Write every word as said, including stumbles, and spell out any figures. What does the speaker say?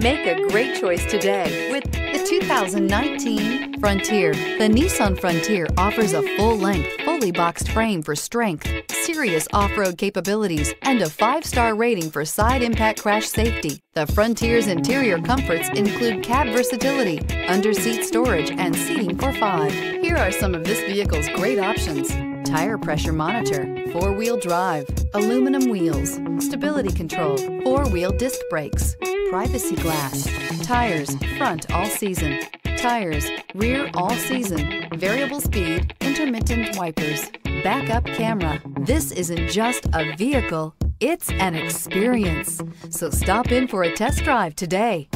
Make a great choice today with the two thousand nineteen Frontier. The Nissan Frontier offers a full-length, fully boxed frame for strength, serious off-road capabilities, and a five-star rating for side impact crash safety. The Frontier's interior comforts include cab versatility, under-seat storage, and seating for five. Here are some of this vehicle's great options: tire pressure monitor, four-wheel drive, aluminum wheels, stability control, four-wheel disc brakes, privacy glass, tires front all season, tires rear all season, variable speed intermittent wipers, backup camera. This isn't just a vehicle, it's an experience. So stop in for a test drive today.